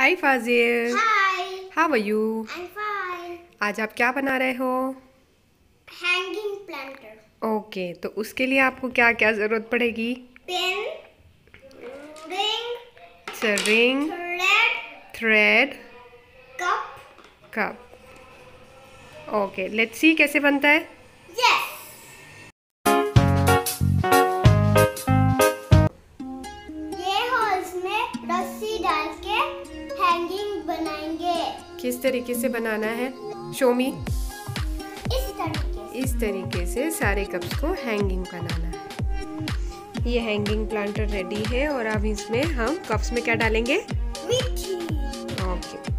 Hi Fazil, how are you? I am fine. आज आप क्या बना रहे हो? Hanging planter. ओके, तो उसके लिए आपको क्या क्या जरूरत पड़ेगी? Pen, ring, thread, cup. Okay, let's see कैसे बनता है। ये होल्स में रस्सी डाल के हैंगिंग बनाएंगे। किस तरीके से बनाना है शोमी? इस तरीके से सारे कप्स को हैंगिंग बनाना है। ये हैंगिंग प्लांटर रेडी है और अब इसमें हम कप्स में क्या डालेंगे? मिट्टी। ओके,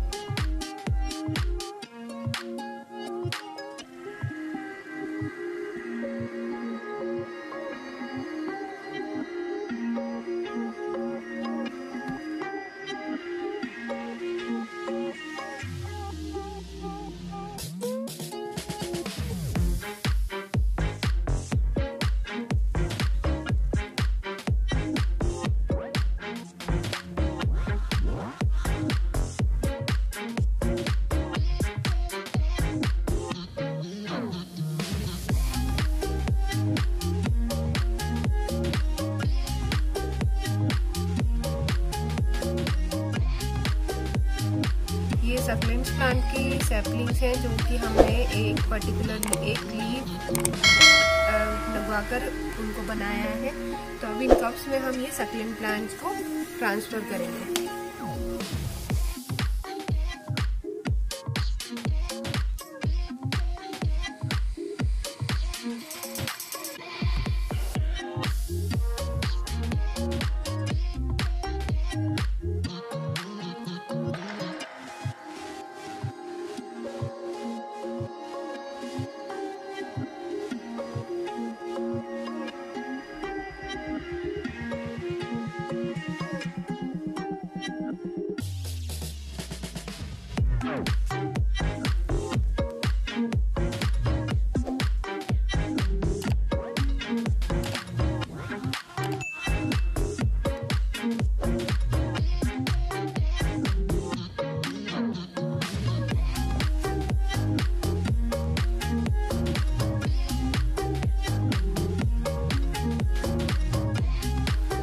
प्लांट की सैपलिंग्स हैं जो कि हमने एक पर्टिकुलर एक लीफ लगवाकर उनको बनाया है। तो अभी इन कप्स में हम ये सकलेंट प्लांट्स को ट्रांसफ़र करेंगे।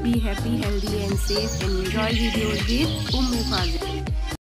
Be happy, healthy and safe and enjoy videos with Umme Fazil.